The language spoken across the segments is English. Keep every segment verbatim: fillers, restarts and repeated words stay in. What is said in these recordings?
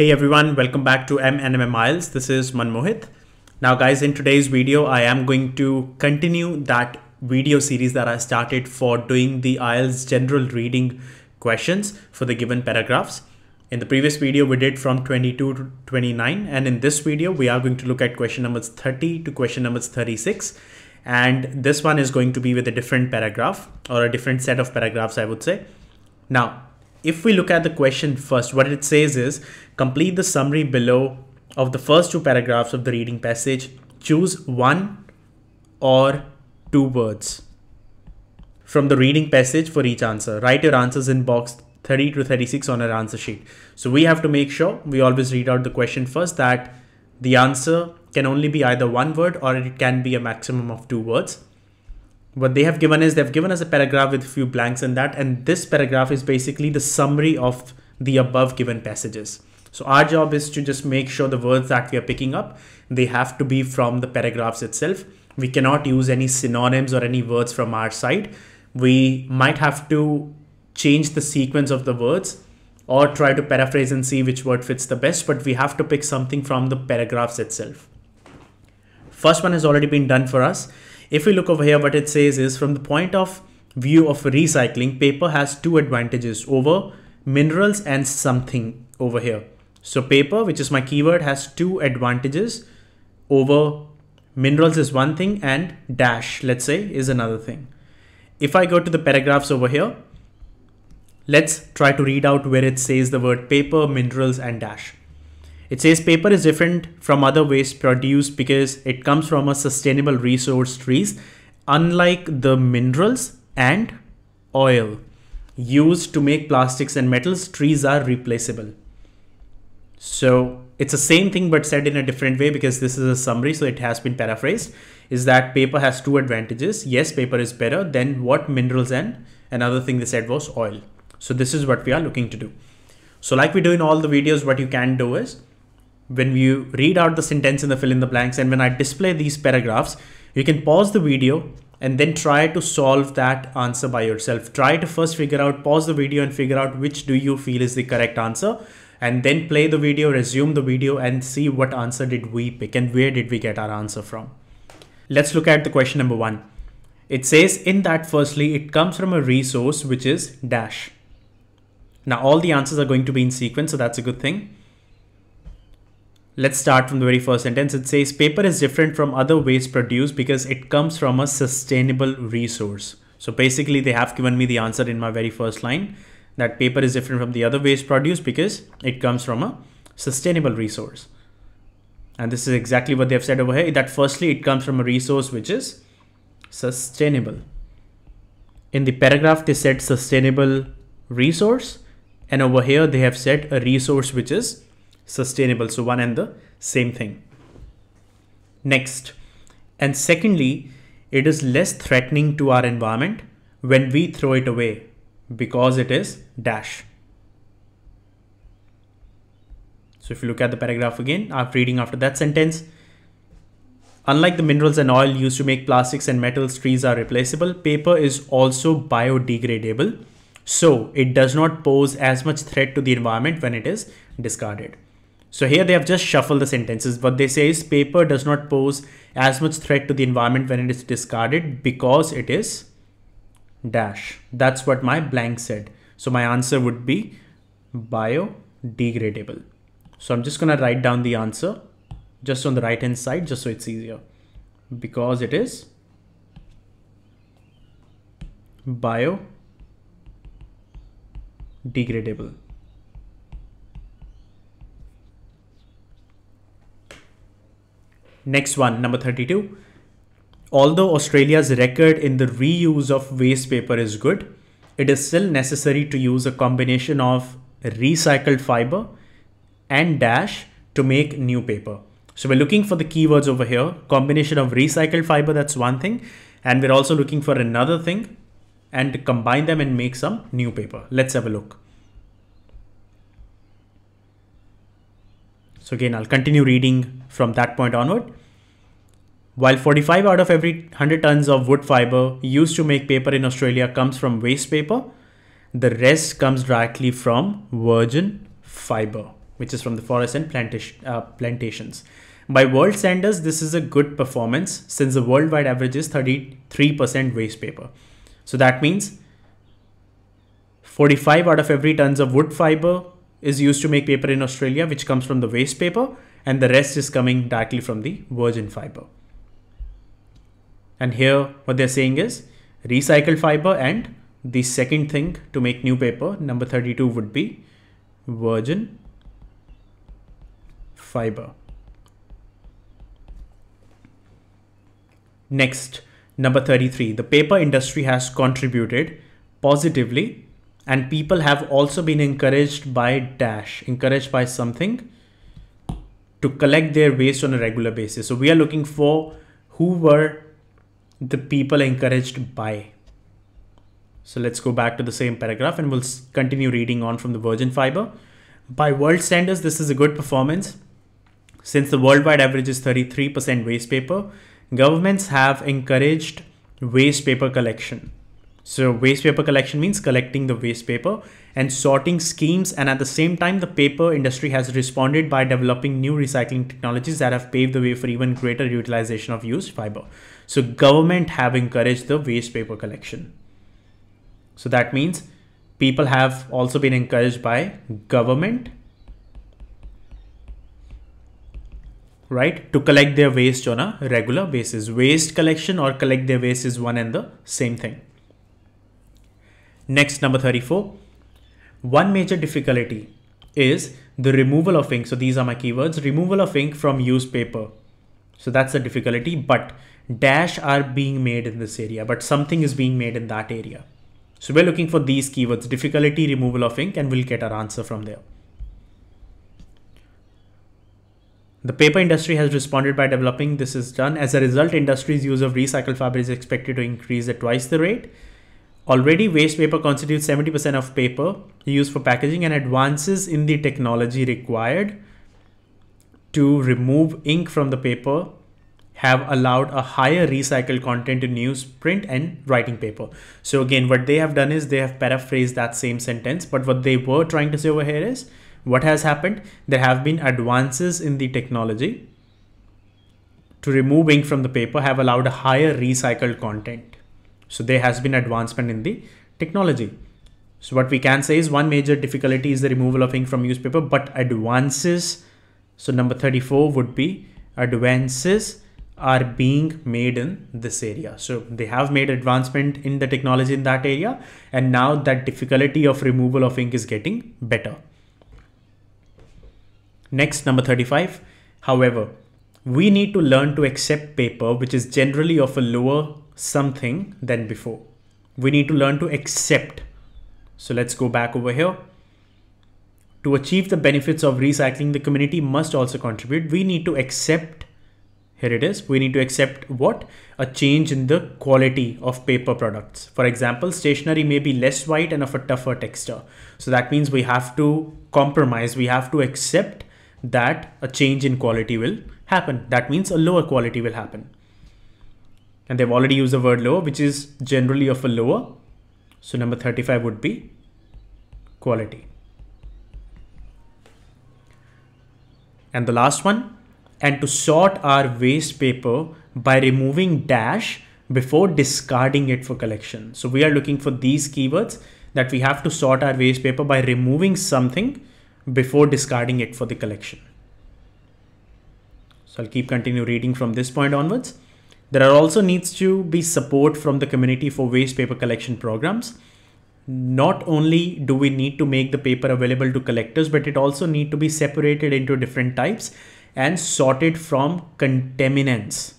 Hey everyone, welcome back to M and M I E L T S. This is Manmohit. Now guys, in today's video, I am going to continue that video series that I started for doing the I E L T S general reading questions for the given paragraphs. In the previous video, we did from twenty-two to twenty-nine. And in this video, we are going to look at question numbers thirty to question numbers thirty-six. And this one is going to be with a different paragraph or a different set of paragraphs, I would say. Now, if we look at the question first, what it says is complete the summary below of the first two paragraphs of the reading passage. Choose one or two words from the reading passage for each answer. Write your answers in box thirty to thirty-six on our answer sheet. So we have to make sure we always read out the question first, that the answer can only be either one word or it can be a maximum of two words. What they have given is they've given us a paragraph with a few blanks in that, and this paragraph is basically the summary of the above given passages. So our job is to just make sure the words that we are picking up, they have to be from the paragraphs itself. We cannot use any synonyms or any words from our side. We might have to change the sequence of the words or try to paraphrase and see which word fits the best, but we have to pick something from the paragraphs itself. First one has already been done for us. If we look over here, what it says is from the point of view of recycling, paper has two advantages over minerals and something over here. So paper, which is my keyword, has two advantages over minerals is one thing and dash, let's say, is another thing. If I go to the paragraphs over here, let's try to read out where it says the word paper, minerals and dash. It says paper is different from other waste produced because it comes from a sustainable resource trees, unlike the minerals and oil used to make plastics and metals. Trees are replaceable. So it's the same thing, but said in a different way, because this is a summary. So it has been paraphrased, is that paper has two advantages. Yes, paper is better than what minerals and another thing they said was oil. So this is what we are looking to do. So like we do in all the videos, what you can do is, when you read out the sentence in the fill in the blanks, and when I display these paragraphs, you can pause the video and then try to solve that answer by yourself. Try to first figure out, pause the video and figure out which do you feel is the correct answer, and then play the video, resume the video and see what answer did we pick and where did we get our answer from. Let's look at the question number one. It says in that firstly, it comes from a resource, which is dash. Now all the answers are going to be in sequence, so that's a good thing. Let's start from the very first sentence. It says paper is different from other waste produced because it comes from a sustainable resource. So basically they have given me the answer in my very first line, that paper is different from the other waste produced because it comes from a sustainable resource. And this is exactly what they have said over here, that firstly, it comes from a resource which is sustainable. In the paragraph, they said sustainable resource, and over here they have said a resource which is sustainable. So one and the same thing. Next, and secondly, it is less threatening to our environment when we throw it away because it is dash. So if you look at the paragraph again, I'm reading after that sentence. Unlike the minerals and oil used to make plastics and metals, trees are replaceable. Paper is also biodegradable, so it does not pose as much threat to the environment when it is discarded. So here they have just shuffled the sentences. What they say is paper does not pose as much threat to the environment when it is discarded because it is dash. That's what my blank said. So my answer would be biodegradable. So I'm just going to write down the answer just on the right hand side, just so it's easier, because it is biodegradable. Next one, number thirty-two. Although Australia's record in the reuse of waste paper is good, it is still necessary to use a combination of recycled fiber and dash to make new paper. So we're looking for the keywords over here, combination of recycled fiber, that's one thing. And we're also looking for another thing, and combine them and make some new paper. Let's have a look. So again, I'll continue reading from that point onward. While forty-five out of every one hundred tons of wood fiber used to make paper in Australia comes from waste paper, the rest comes directly from virgin fiber. which is from the forest and plantation, uh, plantations. By world standards, this is a good performance since the worldwide average is thirty-three percent waste paper. So that means forty-five out of every tons of wood fiber is used to make paper in Australia, which comes from the waste paper, and the rest is coming directly from the virgin fiber. And here what they're saying is recycled fiber, and the second thing to make new paper, number thirty-two, would be virgin fiber. Next, number thirty-three, the paper industry has contributed positively and people have also been encouraged by dash, encouraged by something to collect their waste on a regular basis. So we are looking for who were the people encouraged by. So let's go back to the same paragraph and we'll continue reading on from the virgin fiber. By world standards, this is a good performance. Since the worldwide average is thirty-three percent waste paper, governments have encouraged waste paper collection. So waste paper collection means collecting the waste paper and sorting schemes. And at the same time, the paper industry has responded by developing new recycling technologies that have paved the way for even greater utilization of used fiber. So government have encouraged the waste paper collection. So that means people have also been encouraged by government, right, to collect their waste on a regular basis. Waste collection or collect their waste is one and the same thing. Next, number thirty-four, one major difficulty is the removal of ink. So these are my keywords, removal of ink from used paper. So that's the difficulty, but dash are being made in this area, but something is being made in that area. So we're looking for these keywords, difficulty, removal of ink, and we'll get our answer from there. The paper industry has responded by developing, this is done. As a result, industry's use of recycled fiber is expected to increase at twice the rate. Already, waste paper constitutes seventy percent of paper used for packaging, and advances in the technology required to remove ink from the paper have allowed a higher recycled content in newsprint and writing paper. So again, what they have done is they have paraphrased that same sentence, but what they were trying to say over here is what has happened. There have been advances in the technology to remove ink from the paper have allowed a higher recycled content. So there has been advancement in the technology. So what we can say is one major difficulty is the removal of ink from used paper, but advances. So number thirty-four would be advances are being made in this area. So they have made advancement in the technology in that area. And now that difficulty of removal of ink is getting better. Next, number thirty-five. However, we need to learn to accept paper, which is generally of a lower something than before. We need to learn to accept. So let's go back over here. To achieve the benefits of recycling, the community must also contribute. We need to accept, here it is, we need to accept what? A change in the quality of paper products. For example, stationery may be less white and of a tougher texture. So that means we have to compromise. We have to accept that a change in quality will happen. That means a lower quality will happen. And they've already used the word lower, which is generally of a lower. So number thirty-five would be quality. And the last one, and to sort our waste paper by removing dash before discarding it for collection. So we are looking for these keywords that we have to sort our waste paper by removing something before discarding it for the collection. So I'll keep continue reading from this point onwards. There are also needs to be support from the community for waste paper collection programs. Not only do we need to make the paper available to collectors, but it also need to be separated into different types and sorted from contaminants,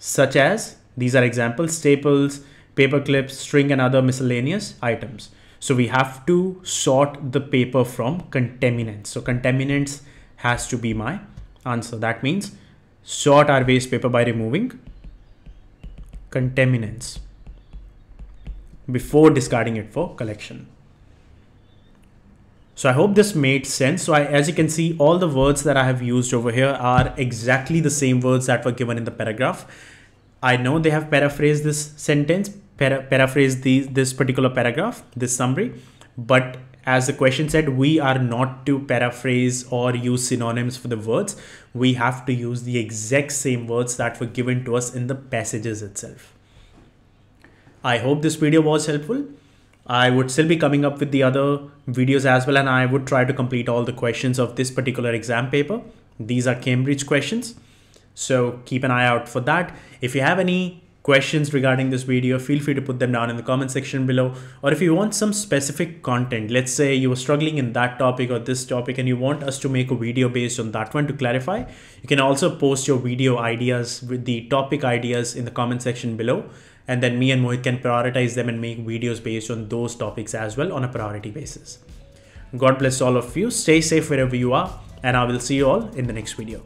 such as, these are examples, staples, paper clips, string, and other miscellaneous items. So we have to sort the paper from contaminants. So contaminants has to be my answer. That means sort our waste paper by removing contaminants before discarding it for collection. So I hope this made sense. So I, as you can see, all the words that I have used over here are exactly the same words that were given in the paragraph. I know they have paraphrased this sentence, para paraphrased these, this particular paragraph, this summary, but as the question said, we are not to paraphrase or use synonyms for the words. We have to use the exact same words that were given to us in the passages itself. I hope this video was helpful. I would still be coming up with the other videos as well, and I would try to complete all the questions of this particular exam paper. These are Cambridge questions, so keep an eye out for that. If you have any questions regarding this video, feel free to put them down in the comment section below. Or if you want some specific content, let's say you were struggling in that topic or this topic and you want us to make a video based on that one to clarify, you can also post your video ideas with the topic ideas in the comment section below, and then me and Mohit can prioritize them and make videos based on those topics as well on a priority basis. God bless all of you. Stay safe wherever you are, and I will see you all in the next video.